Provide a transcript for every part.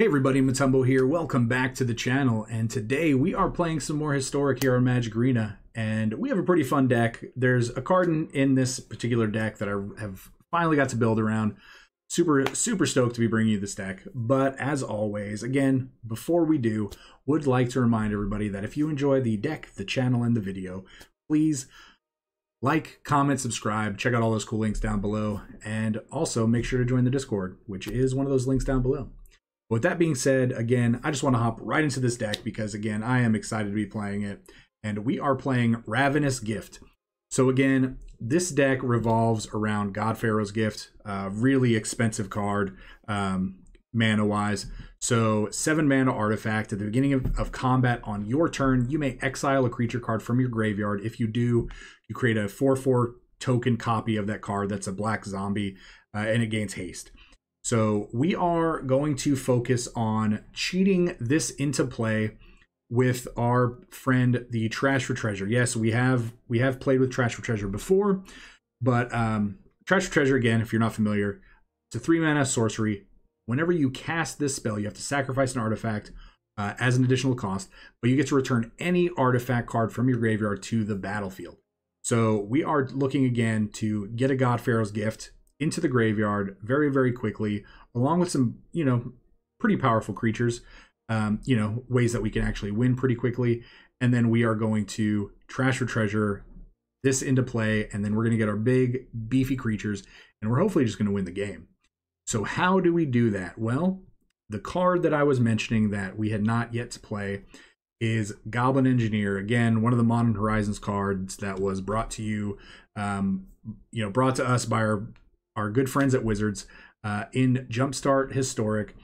Hey everybody, Matumbo here. Welcome back to the channel, and today we are playing some more Historic here on Magic Arena, and we have a pretty fun deck. There's a card in this particular deck that I have finally got to build around. Super stoked to be bringing you this deck, but as always, again, before we do, would like to remind everybody that if you enjoy the deck, the channel, and the video, please like, comment, subscribe, check out all those cool links down below, and also make sure to join the Discord, which is one of those links down below. With that being said, again, I just want to hop right into this deck because, again, I am excited to be playing it. And we are playing Ravenous Gift. So, again, this deck revolves around God Pharaoh's Gift. Really expensive card, mana-wise. So, 7 mana artifact. At the beginning of combat on your turn, you may exile a creature card from your graveyard. If you do, you create a 4/4 token copy of that card. That's a black zombie, and it gains haste. So we are going to focus on cheating this into play with our friend, the Trash for Treasure. Yes, we have played with Trash for Treasure before, but Trash for Treasure, again, if you're not familiar, it's a 3-mana sorcery. Whenever you cast this spell, you have to sacrifice an artifact as an additional cost, but you get to return any artifact card from your graveyard to the battlefield. So we are looking, again, to get a God Pharaoh's Gift into the graveyard very quickly, along with some, you know, pretty powerful creatures, you know, ways that we can actually win pretty quickly. And then we are going to Trash for Treasure this into play, and then we're going to get our big beefy creatures, and we're hopefully just going to win the game. So how do we do that? Well, the card that I was mentioning that we had not yet to play is Goblin Engineer. Again, one of the Modern Horizons cards that was brought to you, brought to us by our good friends at Wizards in Jumpstart Historic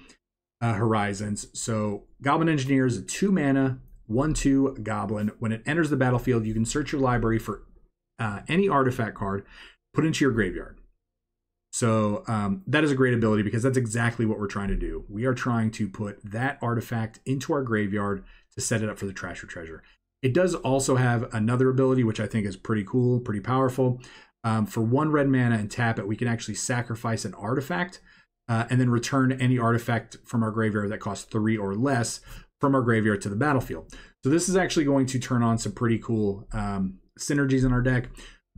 Horizons. So Goblin Engineer is a 2-mana, 1/2 Goblin. When it enters the battlefield, you can search your library for any artifact card, put into your graveyard. So that is a great ability because that's exactly what we're trying to do. We are trying to put that artifact into our graveyard to set it up for the Trash for Treasure. It does also have another ability, which I think is pretty cool, pretty powerful. For 1 red mana and tap it, we can actually sacrifice an artifact and then return any artifact from our graveyard that costs 3 or less from our graveyard to the battlefield. So this is actually going to turn on some pretty cool synergies in our deck.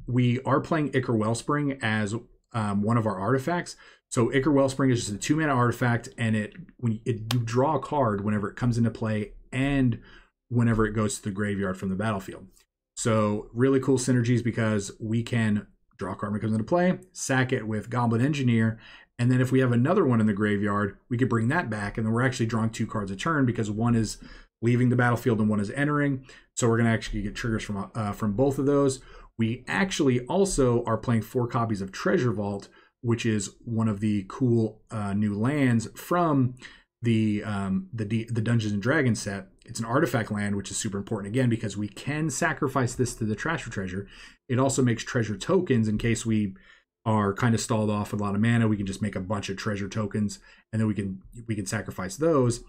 We are playing Ichor Wellspring as one of our artifacts. So Ichor Wellspring is just a 2-mana artifact, and you draw a card whenever it comes into play and whenever it goes to the graveyard from the battlefield. So really cool synergies because we can draw a card when it comes into play, sack it with Goblin Engineer, and then if we have another one in the graveyard, we could bring that back, and then we're actually drawing 2 cards a turn because one is leaving the battlefield and one is entering. So we're going to actually get triggers from both of those. We actually also are playing 4 copies of Treasure Vault, which is one of the cool new lands from the Dungeons and Dragons set. It's an artifact land, which is super important, again, because we can sacrifice this to the Trash for Treasure. It also makes treasure tokens in case we are kind of stalled off with a lot of mana. We can just make a bunch of treasure tokens, and then we can sacrifice those.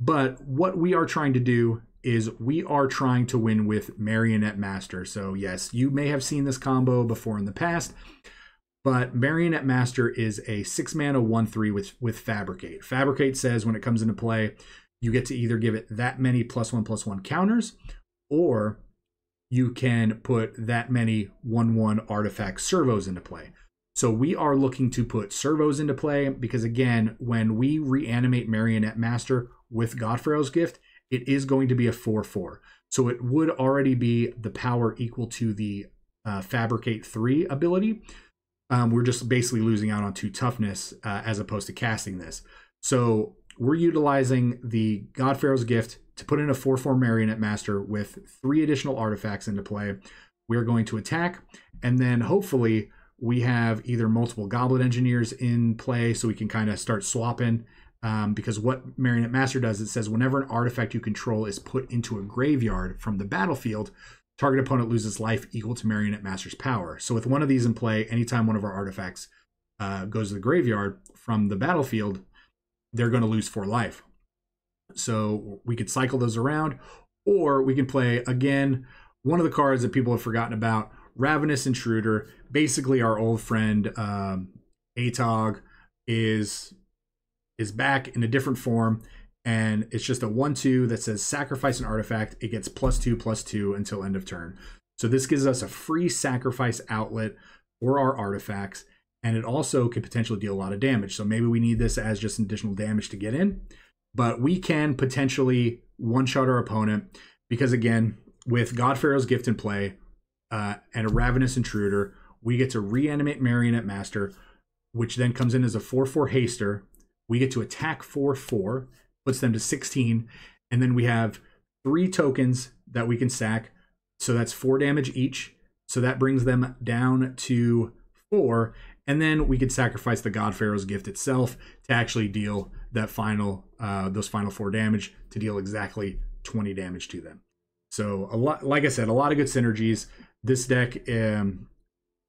But what we are trying to do is we are trying to win with Marionette Master. So yes, you may have seen this combo before in the past, but Marionette Master is a 6-mana 1/3 with Fabricate. Fabricate says when it comes into play, you get to either give it that many +1/+1 counters, or you can put that many 1/1 artifact servos into play. So we are looking to put servos into play because, again, when we reanimate Marionette Master with God Pharaoh's Gift, it is going to be a 4/4. So it would already be the power equal to the Fabricate 3 ability. We're just basically losing out on 2 toughness as opposed to casting this. So we're utilizing the God Pharaoh's Gift to put in a 4/4 Marionette Master with 3 additional artifacts into play. We're going to attack, and then hopefully we have either multiple Goblin Engineers in play so we can kind of start swapping, because what Marionette Master does, it says whenever an artifact you control is put into a graveyard from the battlefield, target opponent loses life equal to Marionette Master's power. So with one of these in play, anytime one of our artifacts goes to the graveyard from the battlefield, they're going to lose 4 life. So we could cycle those around, or we can play, again, one of the cards that people have forgotten about, Ravenous Intruder. Basically, our old friend Atog is is back in a different form, and it's just a 1/2 that says sacrifice an artifact. It gets +2/+2 until end of turn. So this gives us a free sacrifice outlet for our artifacts, and it also could potentially deal a lot of damage. So maybe we need this as just additional damage to get in, but we can potentially one-shot our opponent because, again, with God Pharaoh's Gift in play and a Ravenous Intruder, we get to reanimate Marionette Master, which then comes in as a 4/4 haster. We get to attack 4/4, puts them to 16, and then we have 3 tokens that we can sack. So that's 4 damage each. So that brings them down to 4. And then we could sacrifice the God Pharaoh's Gift itself to actually deal that final, those final 4 damage to deal exactly 20 damage to them. So a lot, like I said, a lot of good synergies. This deck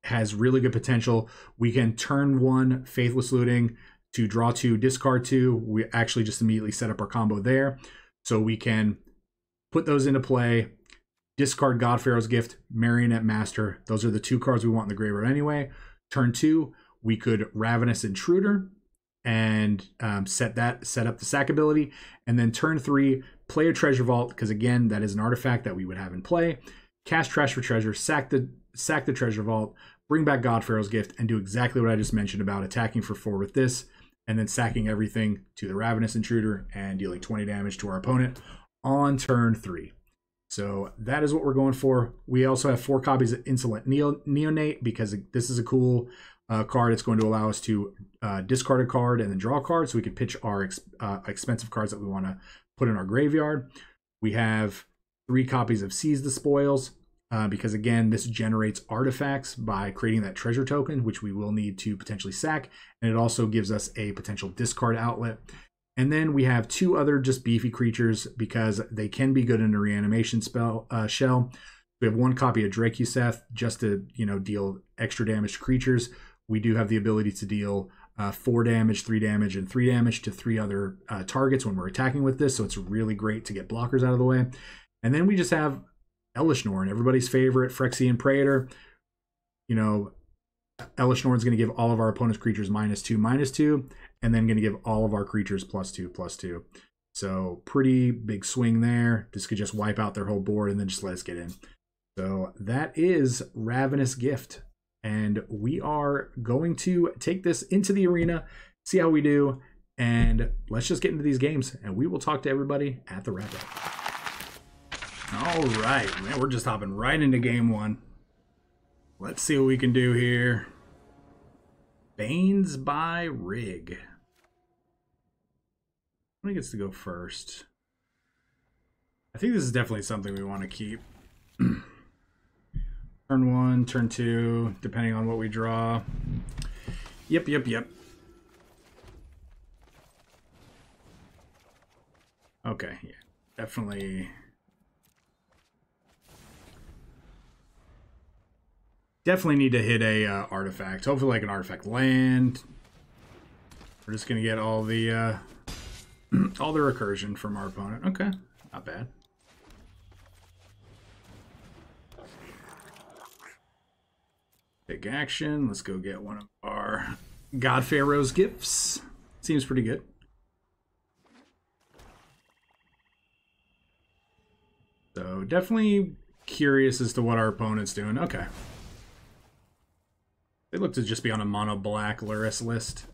has really good potential. We can turn 1 Faithless Looting to draw 2, discard 2. We actually just immediately set up our combo there. So we can put those into play. Discard God Pharaoh's Gift, Marionette Master. Those are the 2 cards we want in the graveyard anyway. Turn 2, we could Ravenous Intruder and set up the sack ability. And then turn 3, play a Treasure Vault, because again, that is an artifact that we would have in play. Cast Trash for Treasure, sack the Treasure Vault, bring back God Pharaoh's Gift, and do exactly what I just mentioned about attacking for 4 with this, and then sacking everything to the Ravenous Intruder and dealing 20 damage to our opponent on turn 3. So that is what we're going for. We also have 4 copies of Insolent Neonate because this is a cool card. It's going to allow us to discard a card and then draw a card, so we can pitch our expensive cards that we want to put in our graveyard. We have 3 copies of Seize the Spoils because, again, this generates artifacts by creating that treasure token, which we will need to potentially sack, and it also gives us a potential discard outlet. And then we have 2 other just beefy creatures because they can be good in a reanimation spell shell. We have 1 copy of Drakuseth just to deal extra damage to creatures. We do have the ability to deal 4 damage, 3 damage, and 3 damage to 3 other targets when we're attacking with this. So it's really great to get blockers out of the way. And then we just have Elesh Norn, everybody's favorite Frexian Praetor. You know, Elesh Norn is going to give all of our opponent's creatures -2/-2. And then going to give all of our creatures +2/+2. So pretty big swing there. This could just wipe out their whole board and then just let us get in. So that is Ravenous Gift. And we are going to take this into the arena, see how we do, and let's just get into these games. And we will talk to everybody at the wrap-up. All right, man, we're just hopping right into game 1. Let's see what we can do here. Banes by Rig. Who gets to go first? I think this is definitely something we want to keep. Turn 1, turn 2, depending on what we draw. Yep. Okay, yeah, definitely. Definitely need to hit a artifact. Hopefully like an artifact land. We're just gonna get all the all the recursion from our opponent. Okay, not bad. Big action. Let's go get one of our God Pharaoh's Gifts. Seems pretty good. So definitely curious as to what our opponent's doing. Okay. They look to just be on a mono black Lurrus list.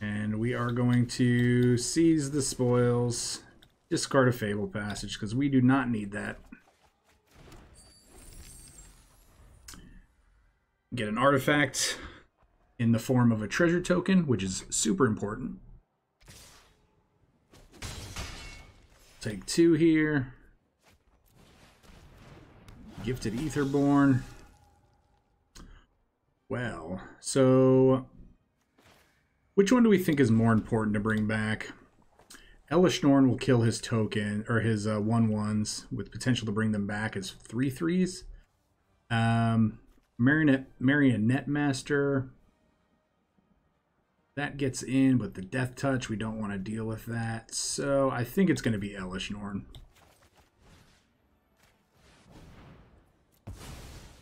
And we are going to Seize the Spoils, discard a Fabled Passage, because we do not need that. Get an artifact in the form of a treasure token, which is super important. Take 2 here. Gifted Aetherborn. Well, so which one do we think is more important to bring back? Elesh Norn will kill his token or his 1/1s with potential to bring them back as 3/3s. Marionette Master, that gets in, but the Death Touch, we don't want to deal with that. So I think it's going to be Elesh Norn.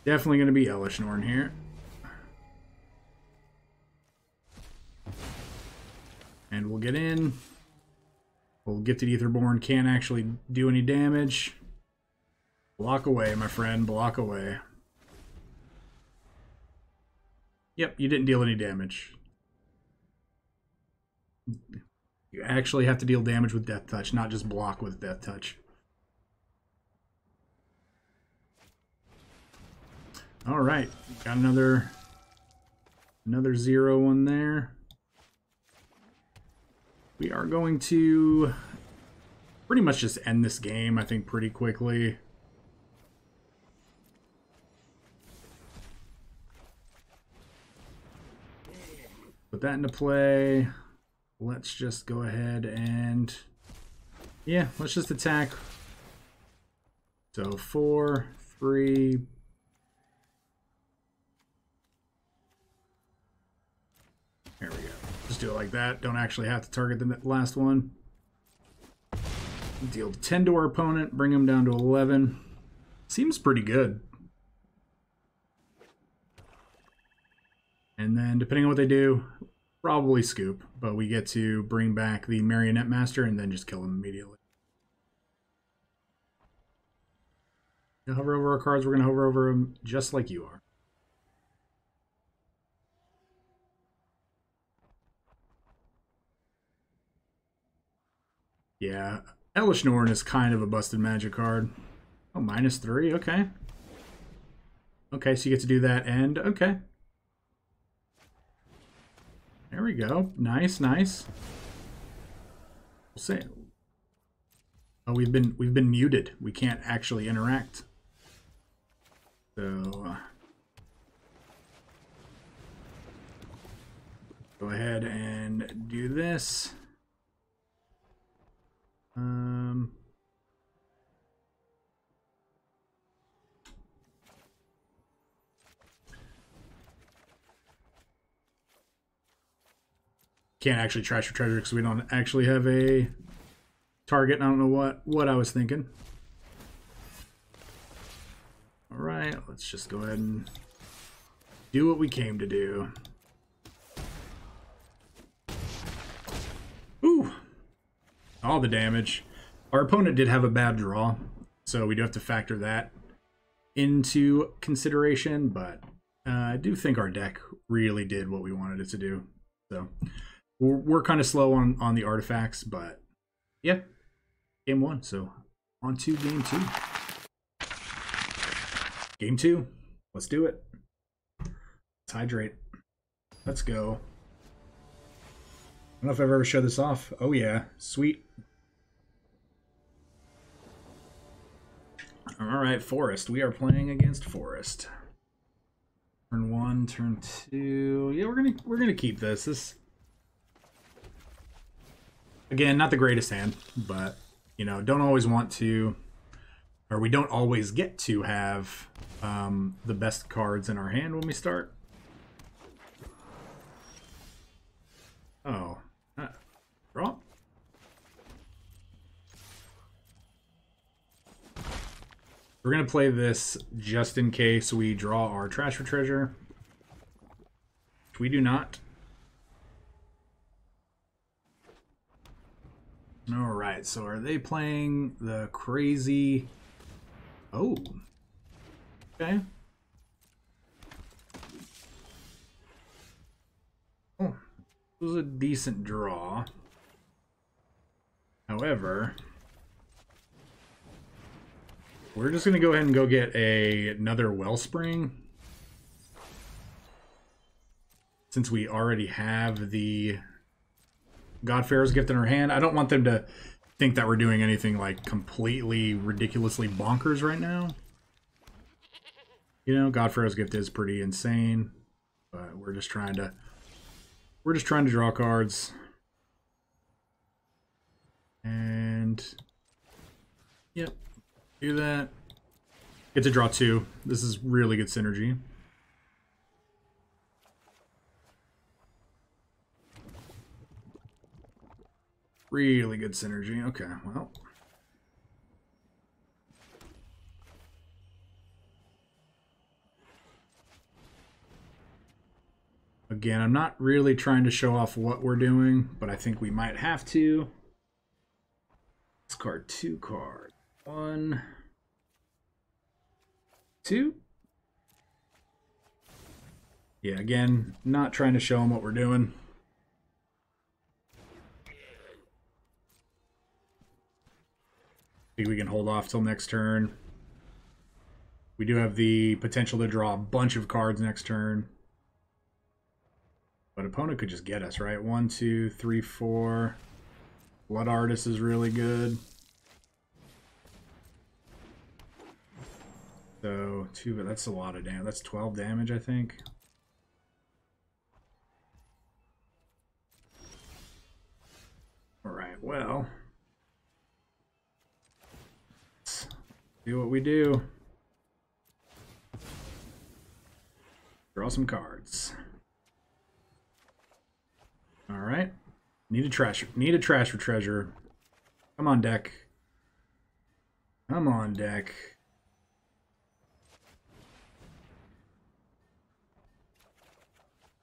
Definitely going to be Elesh Norn here. And we'll get in. Old Gifted Aetherborn can't actually do any damage. Block away, my friend. Block away. Yep, you didn't deal any damage. You actually have to deal damage with Death Touch, not just block with Death Touch. Alright, got another 0-1 there. We are going to pretty much just end this game, I think, pretty quickly. Put that into play. Let's just go ahead and... yeah, let's just attack. So 4, 3... there we go. Just do it like that. Don't actually have to target the last one. Deal 10 to our opponent. Bring him down to 11. Seems pretty good. And then, depending on what they do, probably scoop. But we get to bring back the Marionette Master and then just kill him immediately. We're gonna hover over our cards. We're going to hover over them just like you are. Yeah, Elesh Norn is kind of a busted magic card. Oh, -3, okay. Okay, so you get to do that and, okay. There we go, nice, nice. We'll say, oh, we've been muted. We can't actually interact. So, go ahead and do this. Can't actually trash for treasure because we don't actually have a target. And I don't know what I was thinking. All right, let's just go ahead and do what we came to do. Ooh. All the damage. Our opponent did have a bad draw, so we do have to factor that into consideration, but I do think our deck really did what we wanted it to do. So we're kind of slow on the artifacts, but yeah, game one. So on to game two. Game two. Let's do it. Let's hydrate. Let's go. I don't know if I've ever showed this off. Oh yeah, sweet. Alright, Forest. We are playing against Forest. Turn 1, turn 2. Yeah, we're gonna keep this. This again, not the greatest hand, but you know, don't always want to, or we don't always get to have the best cards in our hand when we start. Oh. Draw. We're going to play this just in case we draw our Trash for Treasure. Which we do not. Alright, so are they playing the crazy... oh. Okay. Oh. It was a decent draw. However, we're just going to go ahead and go get another Wellspring. Since we already have the God Pharaoh's Gift in our hand, I don't want them to think that we're doing anything like completely ridiculously bonkers right now. You know, God Pharaoh's Gift is pretty insane, but we're just trying to draw cards. And yep, do that. Get to draw 2. This is really good synergy. Really good synergy. Okay, well. Again, I'm not really trying to show off what we're doing, but I think we might have to. Discard two cards. 1, 2. Yeah, again, not trying to show them what we're doing. I think we can hold off till next turn. We do have the potential to draw a bunch of cards next turn. But opponent could just get us, right? 1, 2, 3, 4. Blood Artist is really good. So, 2, but that's a lot of damage. That's 12 damage, I think. Alright, well. Let's do what we do. Draw some cards. All right, need a trash for treasure. Come on, deck. Come on, deck.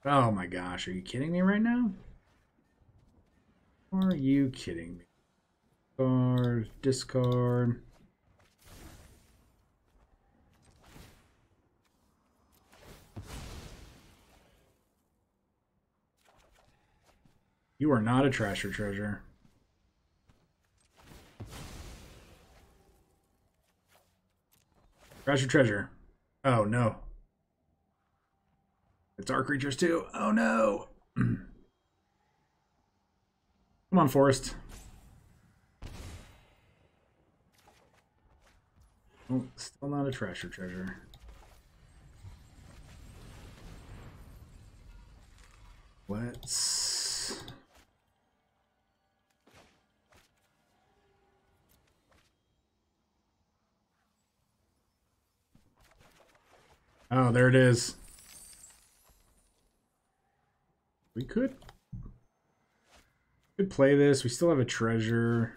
Oh my gosh, are you kidding me right now? Are you kidding me? Card, discard. You are not a trash for treasure. Trash for treasure. Oh no. It's our creatures too. Oh no. Come on, Forest. Oh, still not a trash for treasure. Let's. Oh, there it is. We could play this. We still have a treasure.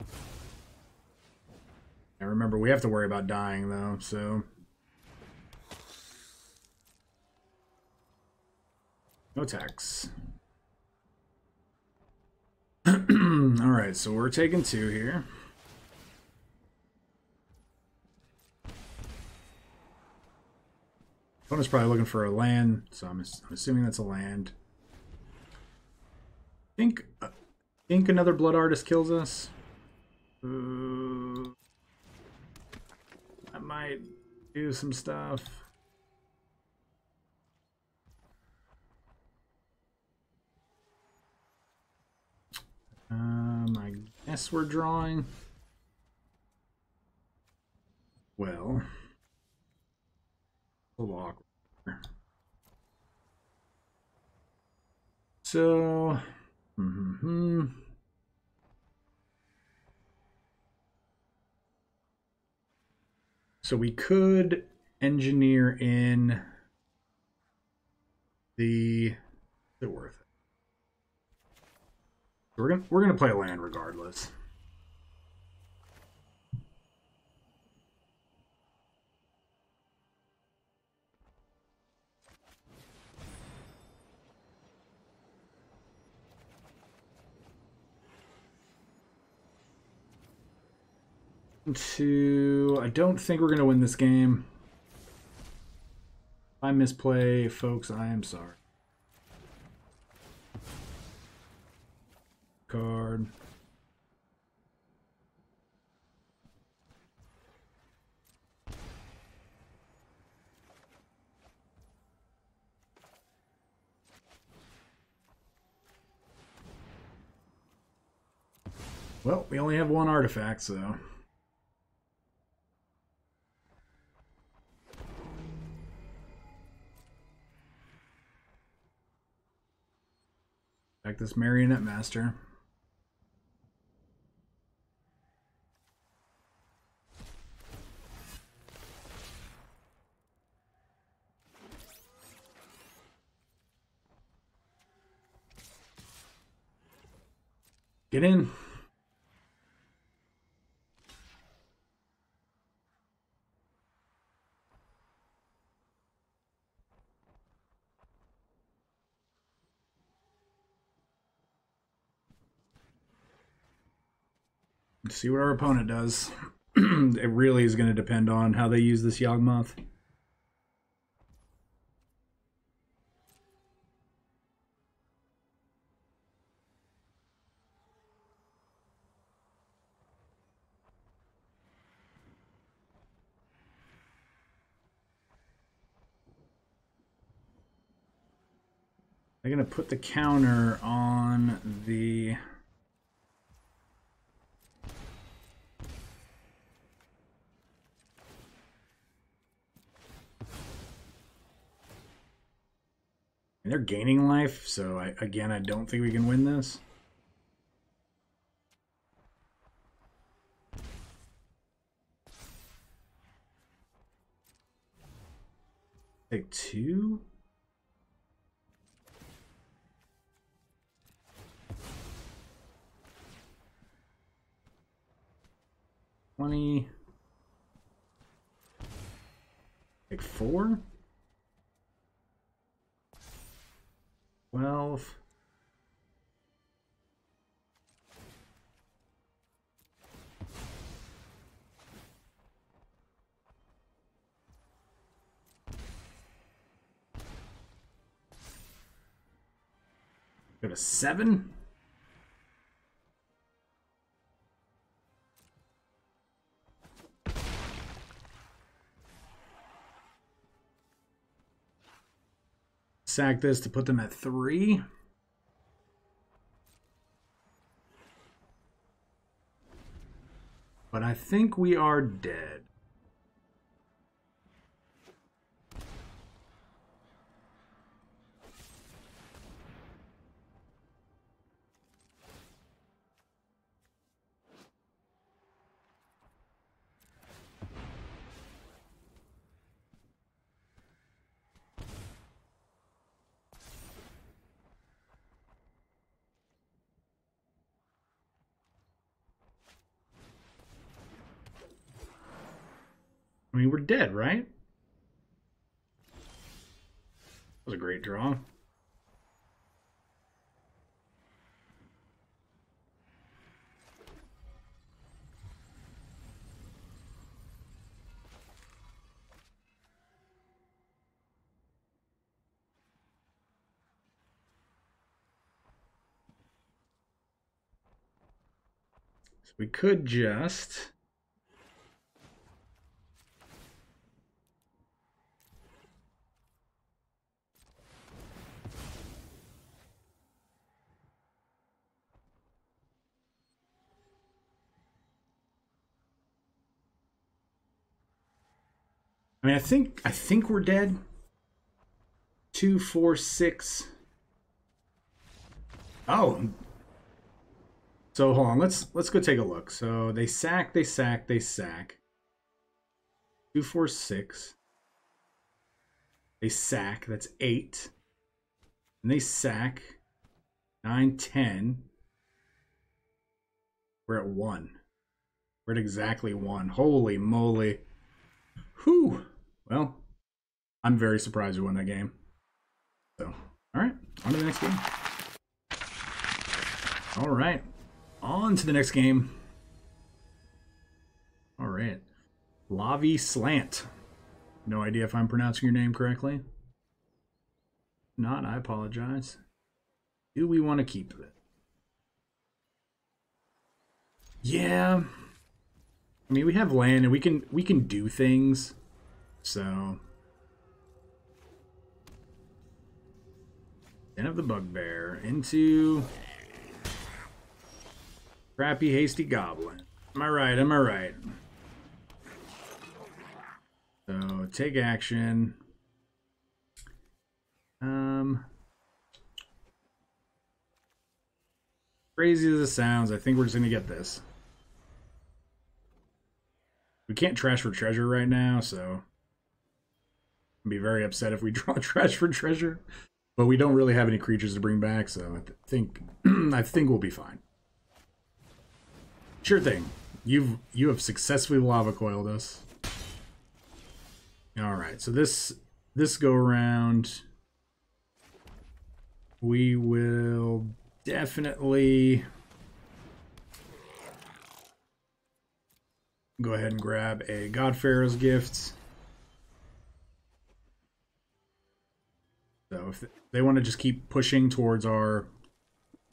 And remember, we have to worry about dying, though, so... No attacks. Alright, so we're taking 2 here. Opponent's probably looking for a land, so I'm assuming that's a land. I think another Blood Artist kills us. I might do some stuff. I guess we're drawing. Well, a little awkward. So, So we could engineer in the worth. We're gonna play land regardless. I don't think we're gonna win this game. If I misplay, folks, I am sorry. Card. Well, we only have one artifact, so... Back this Marionette Master. Get in. Let's see what our opponent does. It really is going to depend on how they use this Yawgmoth. They're going to put the counter on the... And they're gaining life, so I don't think we can win this. Take two? Like 4? 12. Go to 7? Sack this to put them at 3. But I think we are dead. I mean, we're dead, right? That was a great draw. So we could just... I mean, I think we're dead. 2, 4, 6. Oh. So hold on, let's go take a look. So they sack, they sack, they sack. 2, 4, 6. They sack, that's 8. And they sack. 9, 10. We're at 1. We're at exactly 1. Holy moly. Whew. Well, I'm very surprised we won that game. So, all right, on to the next game. All right, on to the next game. All right, Lavi Slant. No idea if I'm pronouncing your name correctly. If not, I apologize. Do we want to keep it? Yeah. I mean, we have land and we can do things, so. Den of the Bugbear into Crappy Hasty Goblin. Am I right? Am I right? So take action. Crazy as it sounds, I think we're just gonna get this. We can't Trash for Treasure right now, so I'd be very upset if we draw Trash for Treasure. But we don't really have any creatures to bring back, so I think we'll be fine. Sure thing. You have successfully Lava Coiled us. All right, so this go around, we will definitely Go ahead and grab a God Pharaoh's Gift. So if they want to just keep pushing towards our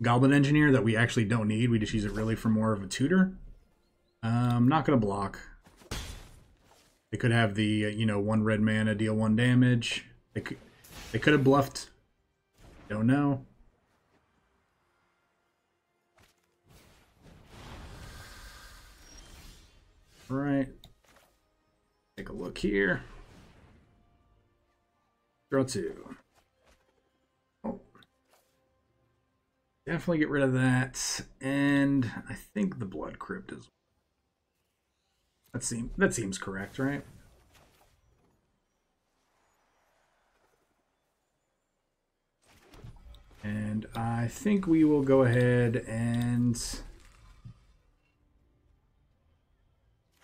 Goblin Engineer that we actually don't need, we just use it really for more of a tutor. I'm not going to block. They could have the, you know, 1 red mana, deal 1 damage. They could have bluffed. Don't know. All right. Take a look here. Draw 2. Oh. Definitely get rid of that. And I think the Blood Crypt is... That seems correct, right? And I think we will go ahead and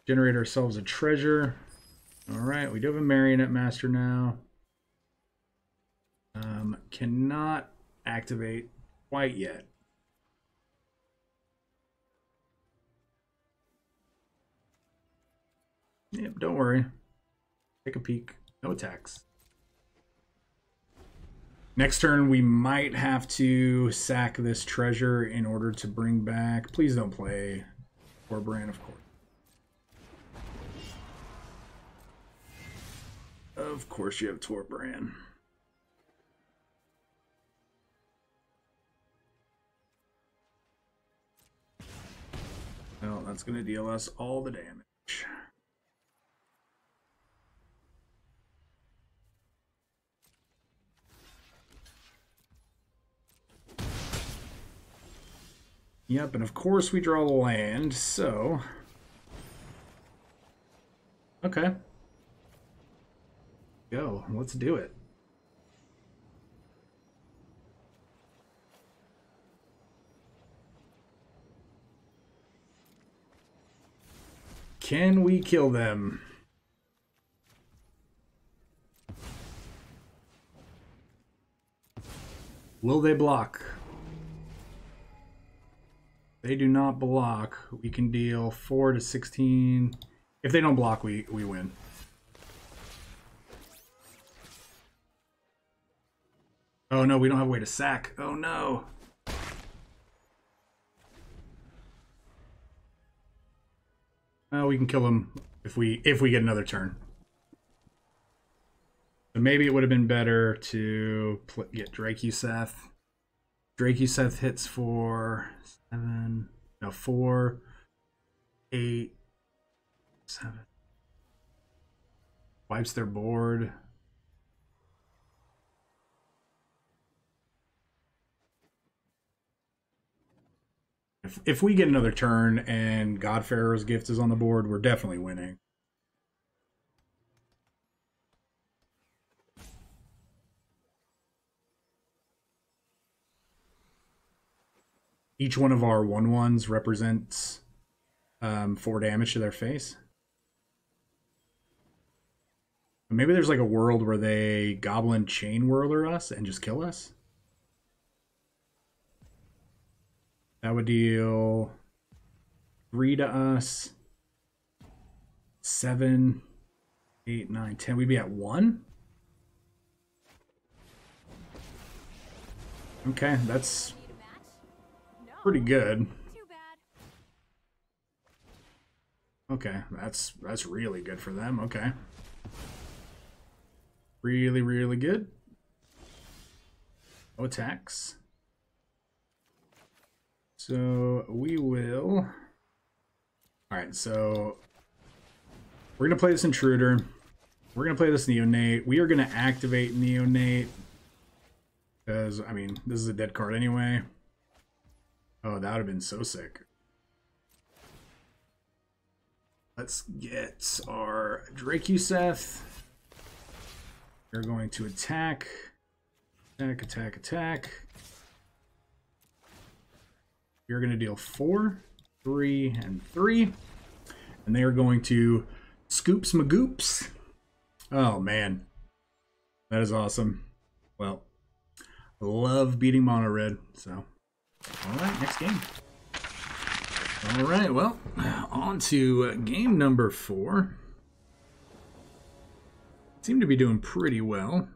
generate ourselves a treasure. All right, we do have a Marionette Master now. Cannot activate quite yet. Yep, don't worry. Take a peek. No attacks. Next turn, we might have to sack this treasure in order to bring back... Please don't play Torbran, of course. Of course you have Torbran. Well, that's going to deal us all the damage. Yep, and of course we draw the land, so... Okay. Go, let's do it. Can we kill them? Will they block? They do not block. We can deal 4 to 16. If they don't block, we win. Oh no, we don't have a way to sack. Oh no. Oh, we can kill them if we get another turn. But maybe it would have been better to get Drakuseth. Drakuseth hits for 7, no, 4, 8, 7. Wipes their board. If we get another turn and God Pharaoh's Gift is on the board, we're definitely winning. Each one of our 1/1s represents 4 damage to their face. Maybe there's like a world where they Goblin Chainwhirler us and just kill us. That would deal 3 to us, 7, 8, 9, 10. We'd be at 1. Okay, that's pretty good. Okay, that's really good for them. Okay, really, really good. No attacks. So we will... Alright, so we're going to play this Intruder. We're going to play this Neonate. We are going to activate Neonate. Because, I mean, this is a dead card anyway. Oh, that would have been so sick. Let's get our Drakuseth. We're going to attack. Attack, attack, attack. You're going to deal 4, 3, and 3. And they are going to scoop some goops. Oh, man. That is awesome. Well, I love beating mono red. So, all right, next game. All right, well, on to game number 4. Seem to be doing pretty well.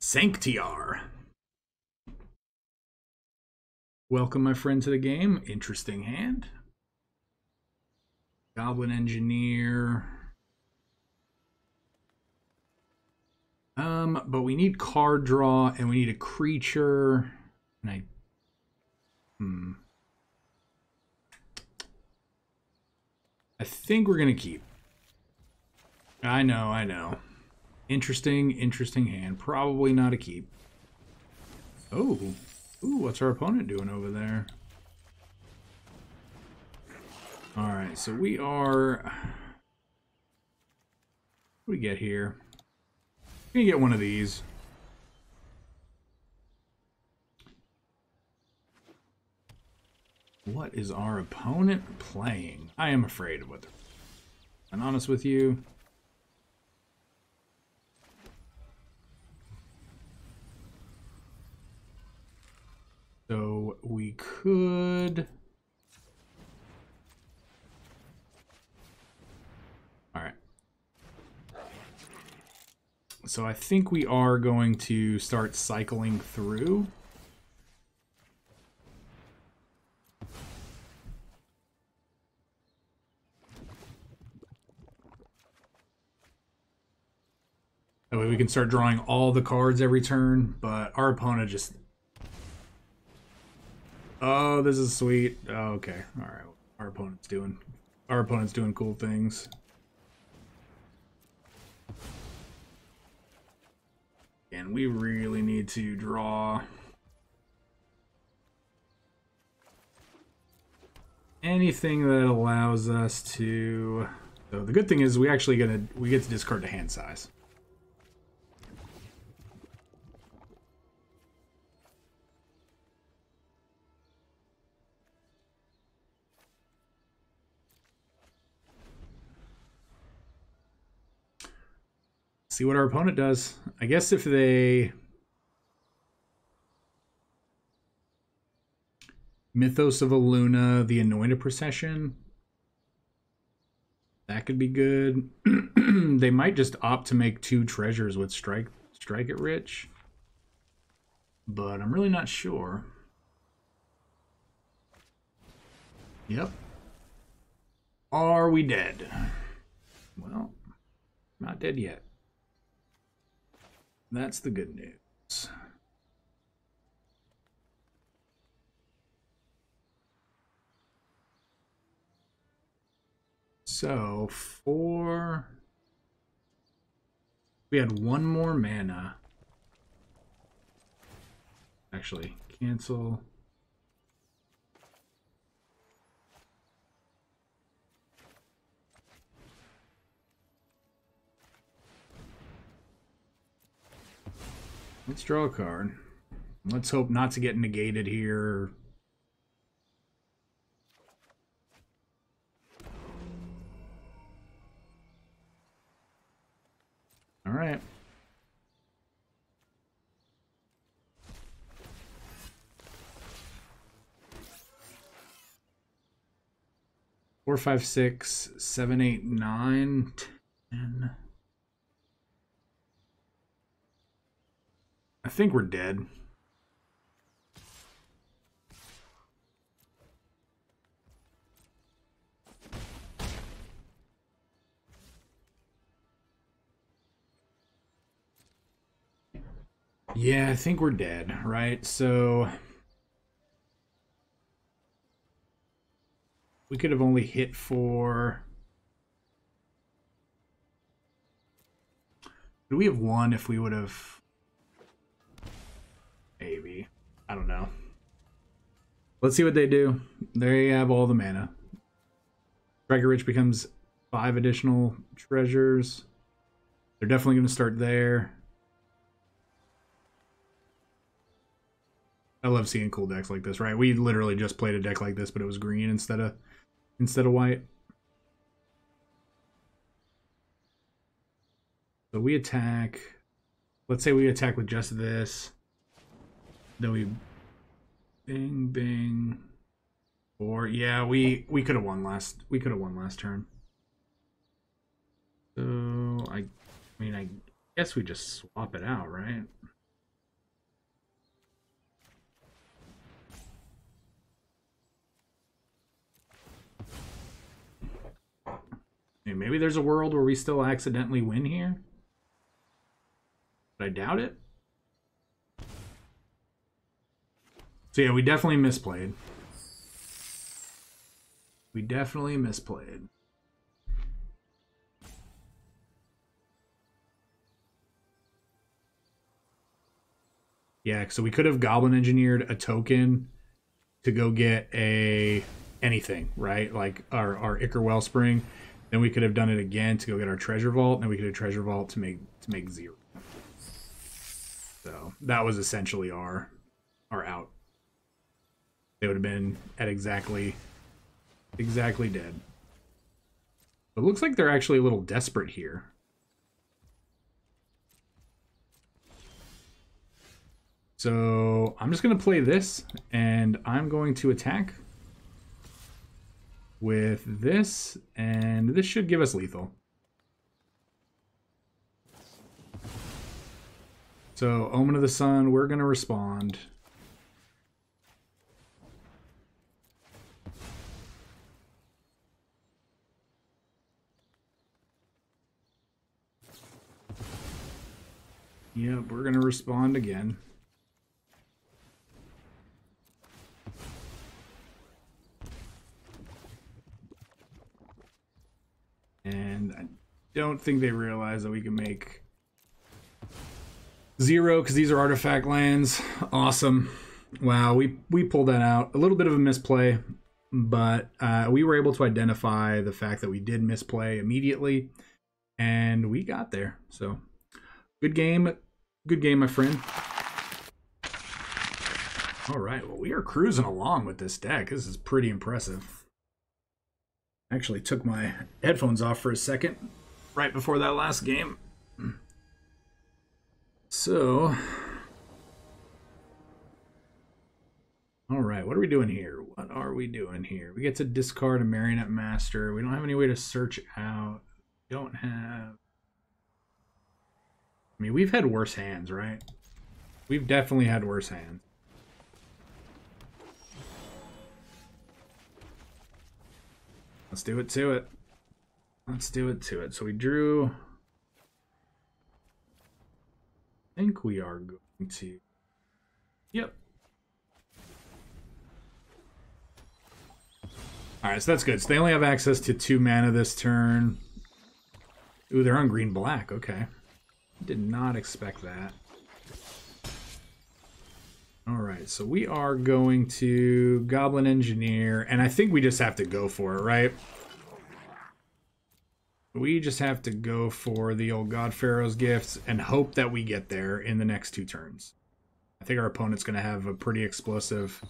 Sanctiar. Welcome, my friend, to the game. Interesting hand. Goblin Engineer. But we need card draw, and we need a creature. And I think we're gonna keep. I know. Interesting hand. Probably not a keep. Oh. Ooh, what's our opponent doing over there? Alright, so we are... What do we get here? We're gonna get one of these. What is our opponent playing? I am afraid of what they're playing. I'm honest with you. So we could... Alright. So I think we are going to start cycling through. That way we can start drawing all the cards every turn, but our opponent just... Oh, this is sweet. Oh, okay, all right. Our opponent's doing cool things. And we really need to draw anything that allows us to. So the good thing is we get to discard to hand size. See what our opponent does. I guess if they Mythos of Aluna, the Anointed Procession, that could be good. They might just opt to make 2 treasures with Strike it Rich, but I'm really not sure. Yep. Are we dead? Well, not dead yet. That's the good news. So, we had 1 more mana. Actually, cancel. Let's draw a card. Let's hope not to get negated here. All right. Four, five, six, seven, eight, nine, 10. I think we're dead. Yeah, I think we're dead, right? So we could have only hit for... Could we have won if we would have... Maybe. I don't know. Let's see what they do. They have all the mana. Strike it Rich becomes 5 additional treasures. They're definitely going to start there. I love seeing cool decks like this, right? We literally just played a deck like this, but it was green instead of white. So we attack. Let's say we attack with just this. Then we bang, bang, Or yeah, we could have won last turn. So I guess we just swap it out, right? Maybe there's a world where we still accidentally win here. But I doubt it. So yeah, we definitely misplayed. We definitely misplayed. Yeah, so we could have Goblin Engineered a token to go get a anything, right? Like our Ichor Wellspring. Then we could have done it again to go get our Treasure Vault, and then we could have Treasure Vault to make zero. So that was essentially our out. They would have been at exactly dead. It looks like they're actually a little desperate here. So I'm just gonna play this, and I'm going to attack with this, and this should give us lethal. So Omen of the Sun, we're gonna respond. Yep, we're gonna respond again. And I don't think they realize that we can make zero because these are artifact lands. Awesome. Wow, we pulled that out. A little bit of a misplay, but we were able to identify the fact that we did misplay immediately, and we got there. So good game, my friend. All right, well, we are cruising along with this deck. This is pretty impressive. Actually took my headphones off for a second right before that last game. So, all right, what are we doing here? What are we doing here? We get to discard a Marionette Master. We don't have any way to search out. We don't have... I mean, we've had worse hands, right? We've definitely had worse hands. Let's do it to it. Let's do it to it. So we drew. I think we are going to. Yep. All right, so that's good. So they only have access to 2 mana this turn. Ooh, they're on green black. Okay. Did not expect that. All right, so we are going to Goblin Engineer, and I think we just have to go for it, right? We just have to go for the old God Pharaoh's Gifts and hope that we get there in the next 2 turns. I think our opponent's going to have a pretty explosive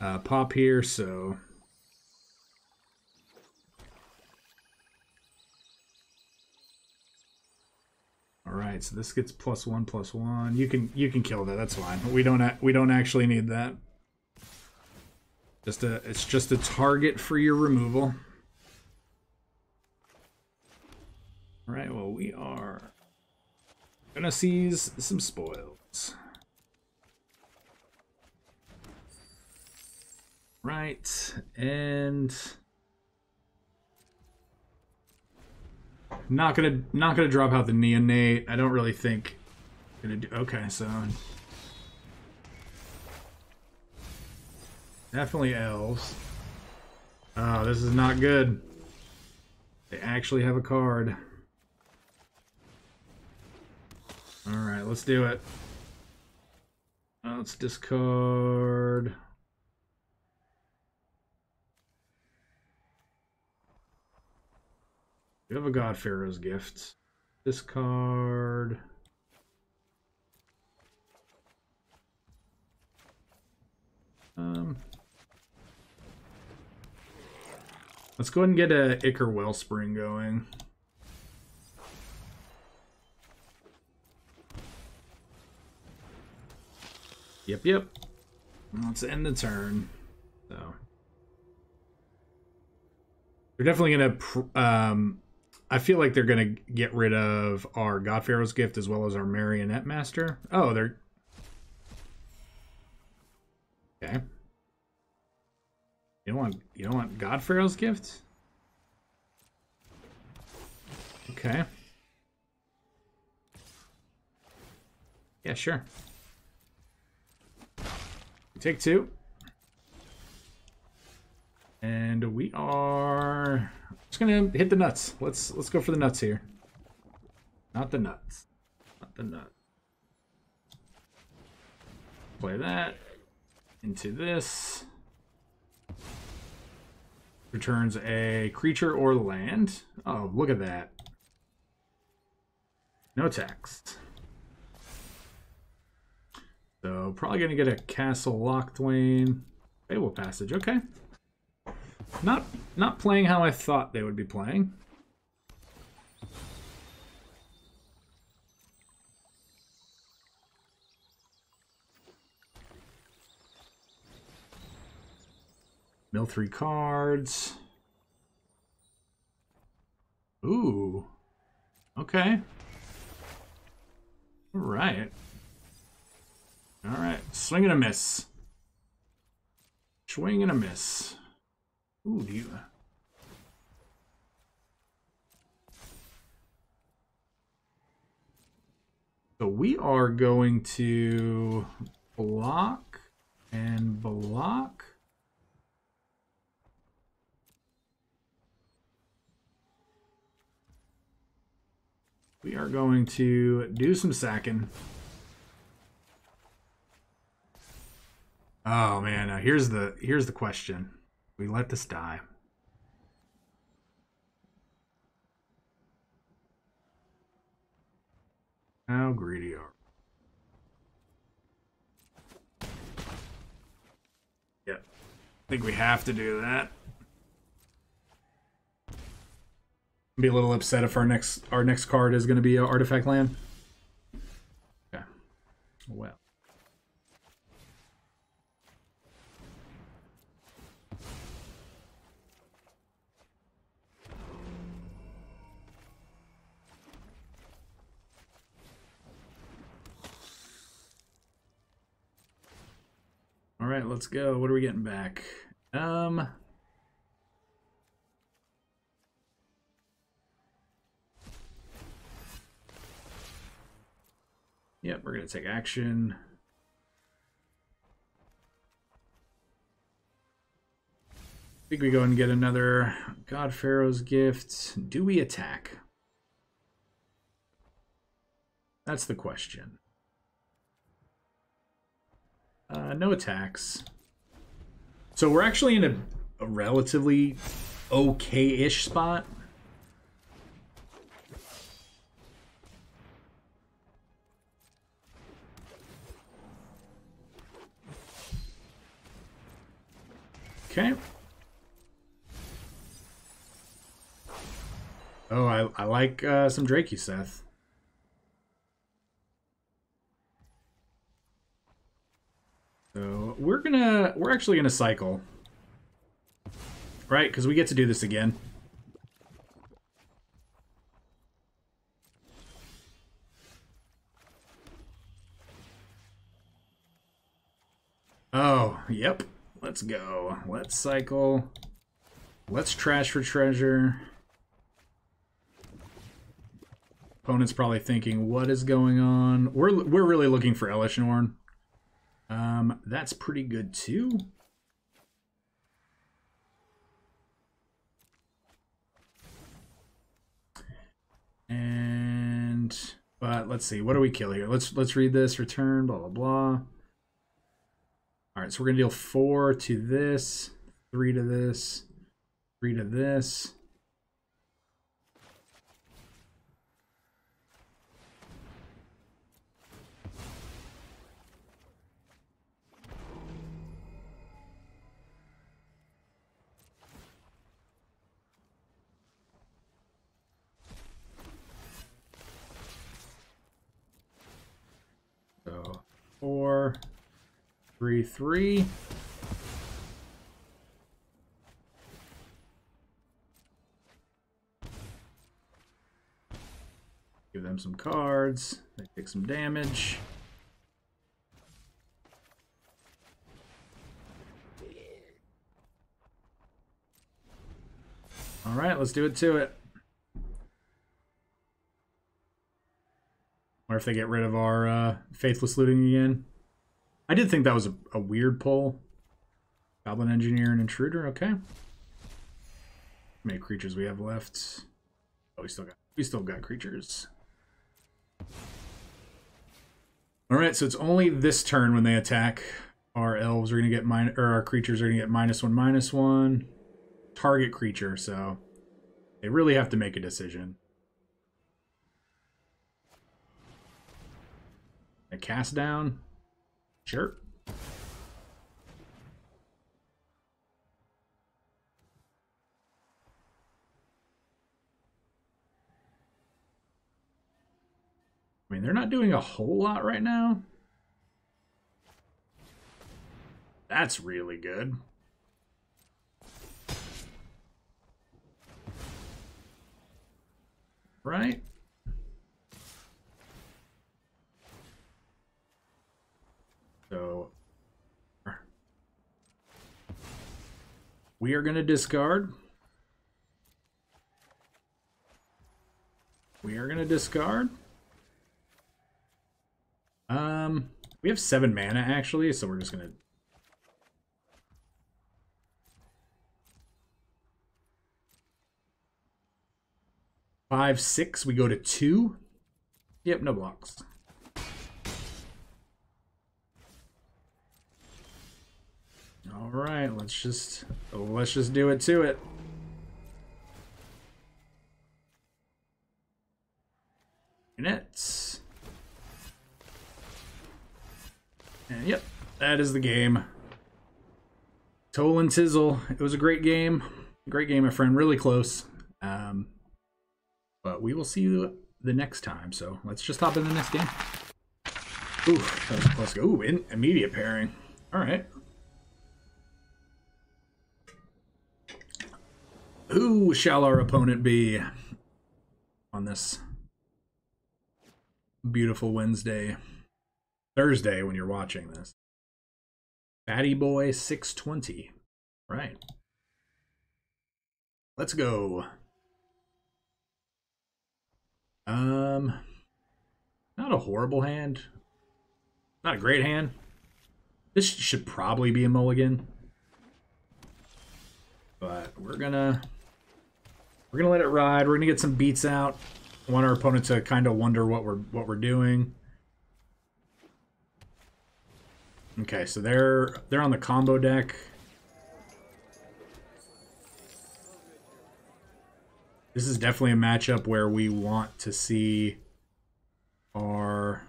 pop here, so... All right, so this gets +1/+1. You can kill that. That's fine. We don't actually need that. It's just a target for your removal. All right, well, we are gonna seize some spoils. Right, and Not gonna drop out the Neonate. I don't really think gonna do. Okay, so definitely elves. Oh, this is not good. They actually have a card. All right, let's do it. Let's discard. We have a God Pharaoh's Gift. Discard. Let's go ahead and get a Ichor Wellspring going. Yep. Let's end the turn. So They're definitely going to... I feel like they're going to get rid of our God Pharaoh's Gift as well as our Marionette Master. Oh, they're... Okay. You don't want God Pharaoh's Gift? Okay. Yeah, sure. Take two. And we are just gonna hit the nuts. Let's go for the nuts here. Not the nuts. Not the nuts. Play that into this. Returns a creature or land. Oh, look at that. No text. So probably gonna get a Castle Locthwain. Fabled Passage, okay. Not playing how I thought they would be playing. Mill three cards. Ooh. Okay. All right. All right. Swing and a miss. Swing and a miss. Ooh, do you... So we are going to block and block. We are going to do some sacking. Oh man, now here's the question. We let this die. How greedy are we? Yep. I think we have to do that. Be a little upset if our next card is going to be an artifact land. Okay. Well. All right, let's go. What are we getting back? Yep, we're going to take action. I think we go and get another God Pharaoh's Gift. Do we attack? That's the question. No attacks. So we're actually in a relatively okay-ish spot. Okay. Oh, I like some Drakuseth. So we're actually gonna cycle, right? Because we get to do this again. Oh, yep. Let's go. Let's cycle. Let's trash for treasure. Opponent's probably thinking, what is going on? We're really looking for Elesh Norn. That's pretty good too. And but let's see, what do we kill here? Let's read this. Return, blah blah blah. All right, so we're going to deal 4 to this, 3 to this, 3 to this. So 4... 3-3. him some cards. They take some damage. All right, let's do it to it. Or if they get rid of our Faithless Looting again. I did think that was a weird pull. Goblin Engineer and Intruder, okay. How many creatures we have left? Oh, we still got creatures. Alright, so it's only this turn when they attack. Our elves are gonna get our creatures are gonna get -1/-1. Target creature, so they really have to make a decision. A cast down? Sure. I mean, they're not doing a whole lot right now. That's really good. Right? So we are going to discard. We are going to discard. We have 7 mana actually, so we're just going to six, we go to 2. Yep, no blocks. All right, let's just do it to it. Nets. And yep, that is the game. Toll and Tizzle. It was a great game. Great game, my friend. Really close. But we will see you the next time, so let's just hop in the next game. Ooh, that was close. Ooh, immediate pairing. All right. Who shall our opponent be on this beautiful Wednesday, Thursday when you're watching this? Fatty Boy 620. All right. Let's go. Not a horrible hand. Not a great hand. This should probably be a mulligan. But we're gonna let it ride. We're gonna get some beats out. I want our opponent to kind of wonder what we're doing. Okay, so they're on the combo deck. This is definitely a matchup where we want to see our...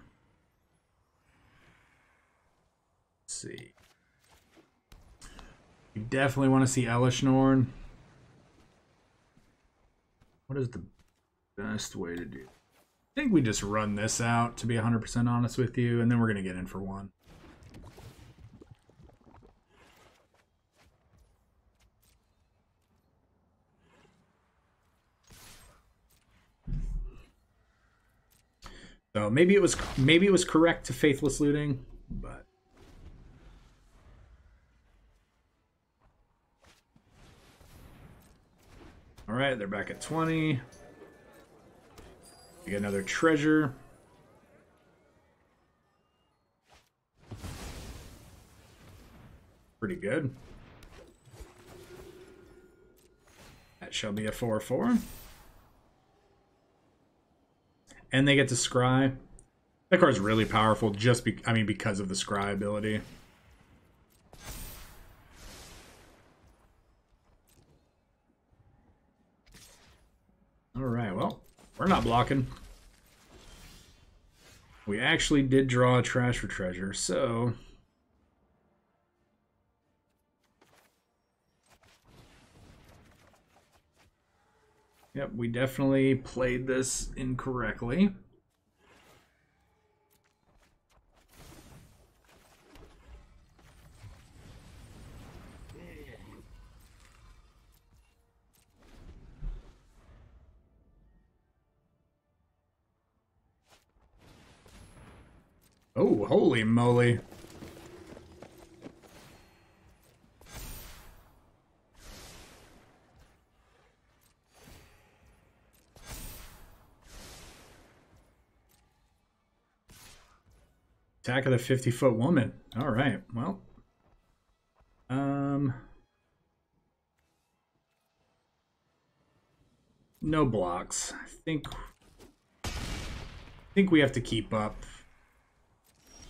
Let's see. We definitely want to see Elesh Norn. What is the best way to do it? I think we just run this out, to be 100% honest with you, and then we're going to get in for one. So maybe it was correct to Faithless Looting, but all right, they're back at 20. We get another treasure. Pretty good. That shall be a 4/4. And they get to scry. That card's really powerful just because of the scry ability. All right, well, we're not blocking. We actually did draw a Trash for Treasure, so yep, we definitely played this incorrectly. Oh, holy moly. Attack of the 50-foot woman. All right. Well, no blocks. I think we have to keep up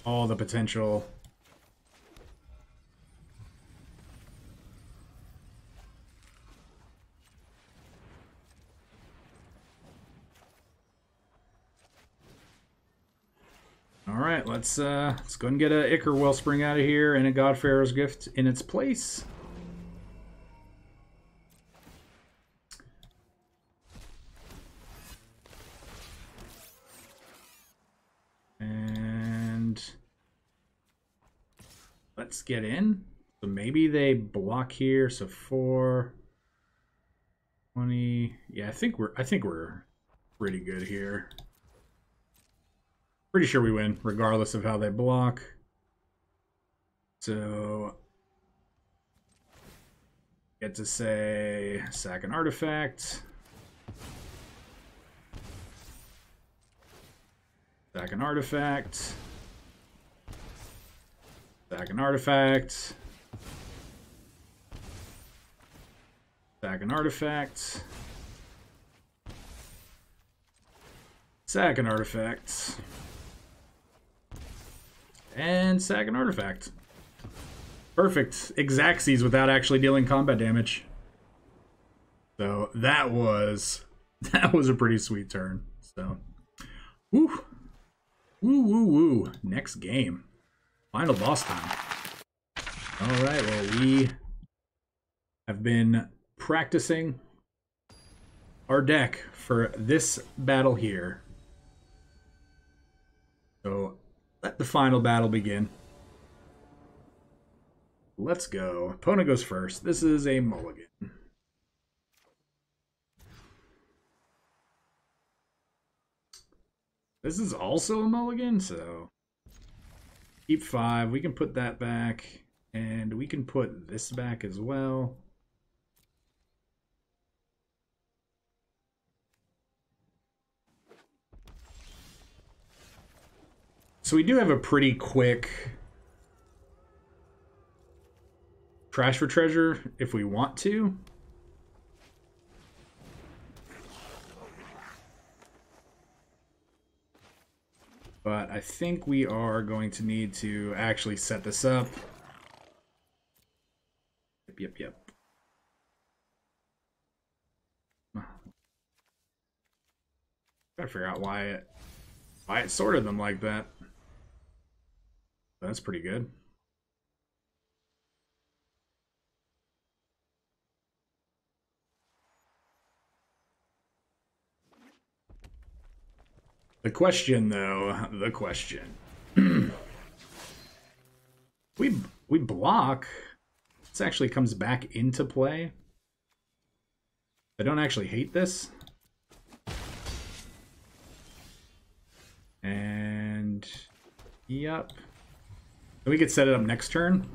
all the potential. Alright, let's go and get a Ichor Wellspring out of here and a God Pharaoh's Gift in its place. And let's get in. So maybe they block here, so 4, 20. Yeah, I think we're pretty good here. Pretty sure we win, regardless of how they block. So, get to say, sack an artifact. Sack an artifact. Sack an artifact. Sack an artifact. Sack an artifact. And sack an artifact. Perfect. Xaxes without actually dealing combat damage. So that was a pretty sweet turn. So woo. Woo woo woo. Next game. Final boss time. Alright, well, we have been practicing our deck for this battle here. So let the final battle begin. Let's go. Opponent goes first. This is a mulligan. This is also a mulligan, so keep 5. We can put that back, and we can put this back as well. So we do have a pretty quick Trash for Treasure if we want to. But I think we are going to need to actually set this up. Yep. Gotta figure out why it sorted them like that. That's pretty good. The question, though, the question. we block. This actually comes back into play. I don't actually hate this. And yep. And we could set it up next turn.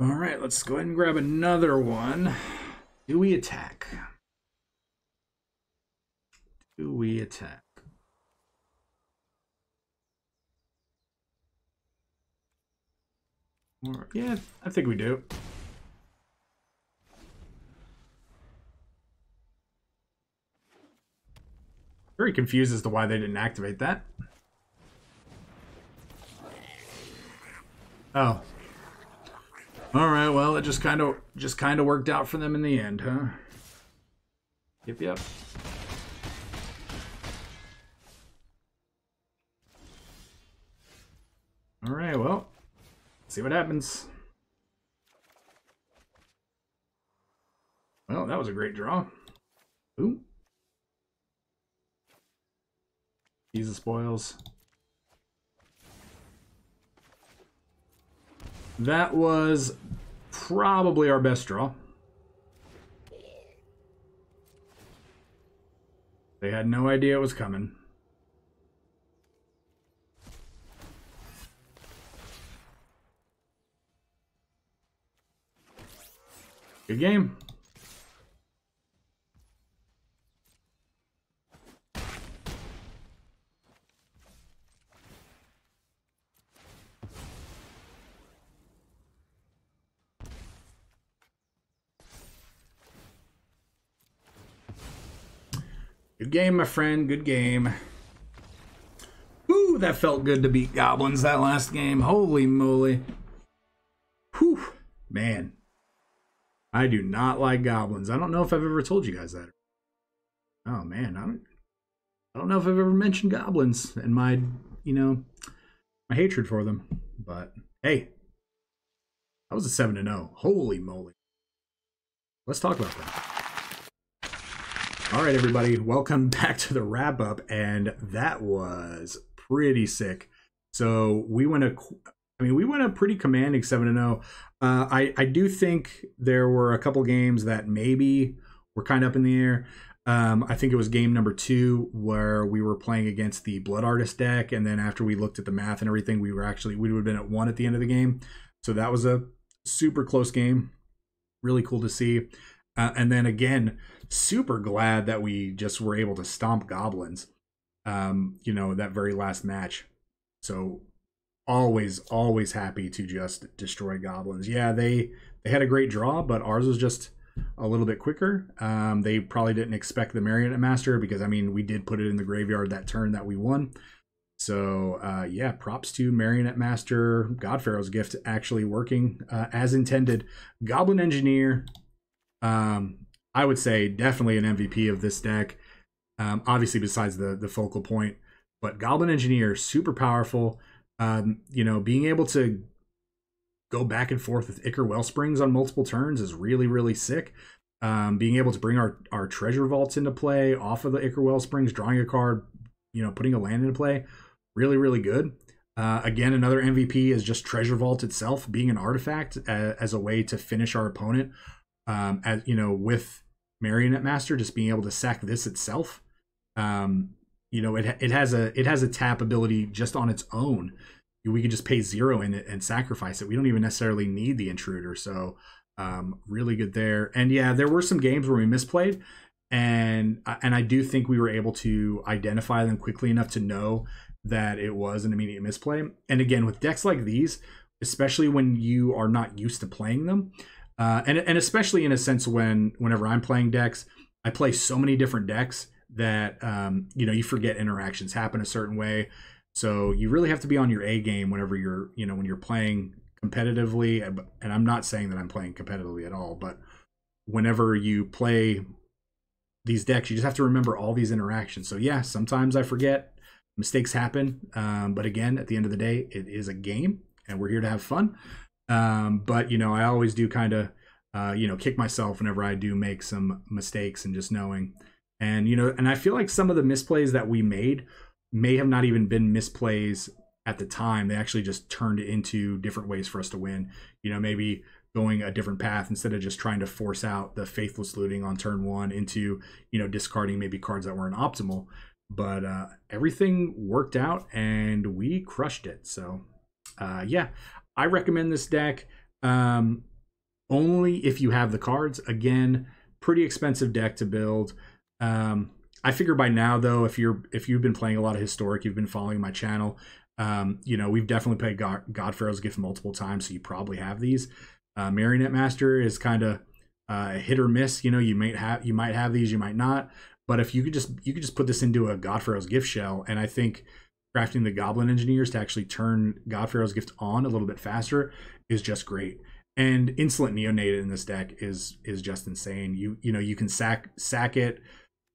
All right, let's go ahead and grab another one. Do we attack? Do we attack? Or, yeah, I think we do. Very confused as to why they didn't activate that. Oh. Alright, well, it just kinda worked out for them in the end, huh? Yep. Alright, well, let's see what happens. Well, that was a great draw. Ooh. Seize the Spoils. That was probably our best draw. They had no idea it was coming. Good game. Good game, my friend. Good game. Ooh, that felt good to beat goblins that last game. Holy moly. Whew. Man. I do not like goblins. I don't know if I've ever told you guys that. Oh, man. I don't know if I've ever mentioned goblins and my, you know, my hatred for them. But, hey. That was a 7-0. Holy moly. Let's talk about that. All right, everybody, welcome back to the wrap up, and that was pretty sick. So we went a pretty commanding 7-0. I do think there were a couple games that maybe were kind of up in the air. I think it was game number 2 where we were playing against the Blood Artist deck, and then after we looked at the math and everything, we were actually, we would have been at 1 at the end of the game. So that was a super close game. Really cool to see. And then again, super glad that we just were able to stomp goblins, you know, that very last match. So always happy to just destroy goblins. Yeah, they had a great draw, but ours was just a little bit quicker. They probably didn't expect the Marionette Master because, I mean, we did put it in the graveyard that turn that we won. So, yeah, props to Marionette Master, God Pharaoh's Gift, actually working as intended. Goblin Engineer... I would say definitely an MVP of this deck, obviously besides the focal point, but Goblin Engineer, super powerful. You know, being able to go back and forth with Ichor Wellsprings on multiple turns is really sick. Being able to bring our treasure vaults into play off of the Ichor Wellsprings, drawing a card, you know, putting a land into play, really good. Again, another MVP is just Treasure Vault itself, being an artifact as a way to finish our opponent. As you know, with Marionette Master, just being able to sack this itself, you know, it has a tap ability just on its own. We can just pay 0 in it and sacrifice it. We don't even necessarily need the intruder. So really good there. And yeah, there were some games where we misplayed, and I do think we were able to identify them quickly enough to know that it was an immediate misplay. And again, with decks like these, especially when you are not used to playing them. And especially in a sense whenever I'm playing decks, I play so many different decks that, you know, you forget interactions happen a certain way. So you really have to be on your A game whenever you're, you know, when you're playing competitively. And I'm not saying that I'm playing competitively at all, but whenever you play these decks, you just have to remember all these interactions. So yeah, sometimes I forget, mistakes happen. But again, at the end of the day, it is a game and we're here to have fun. But you know, I always do kind of, you know, kick myself whenever I do make some mistakes, and just knowing, and, you know, and I feel like some of the misplays that we made may have not even been misplays at the time. They actually just turned into different ways for us to win, you know, maybe going a different path instead of just trying to force out the Faithless Looting on turn 1 into, you know, discarding maybe cards that weren't optimal, but, everything worked out and we crushed it. So, yeah. I recommend this deck only if you have the cards. Again, pretty expensive deck to build. I figure by now, though, if you've been playing a lot of Historic, you've been following my channel. You know, we've definitely played God Pharaoh's Gift multiple times, so you probably have these. Marionette Master is kind of hit or miss. You know, you might have these, you might not. But if you could just put this into a God Pharaoh's Gift shell, and I think crafting the Goblin Engineers to actually turn God Pharaoh's Gift on a little bit faster is just great. And Insolent Neonate in this deck is just insane. You know, you can sack it,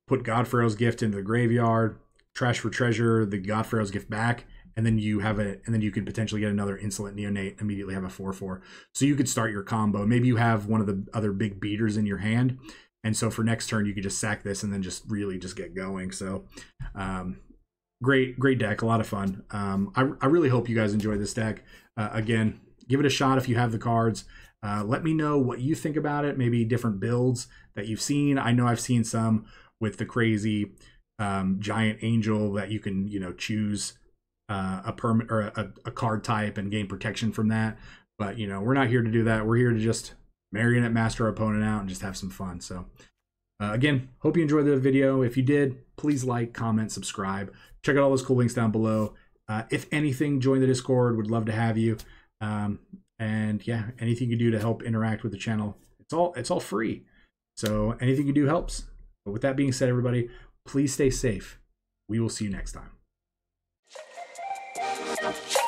put God Pharaoh's Gift into the graveyard, Trash for Treasure, the God Pharaoh's Gift back, and then you have it, and then you could potentially get another Insolent Neonate, immediately have a 4/4. So you could start your combo. Maybe you have one of the other big beaters in your hand, and so for next turn you could just sack this and then just really just get going. So great deck, a lot of fun. I really hope you guys enjoy this deck. Again, Give it a shot if you have the cards. Let me know what you think about it, maybe different builds that you've seen. I know I've seen some with the crazy giant angel that you can, you know, choose a card type and gain protection from that. But, you know, we're not here to do that. We're here to just Marionette Master our opponent out and just have some fun. So, again, hope you enjoyed the video. If you did, please like, comment, subscribe. Check out all those cool links down below. If anything, join the Discord. Would love to have you. And yeah, anything you do to help interact with the channel, it's all free. So anything you do helps. But with that being said, everybody, please stay safe. We will see you next time.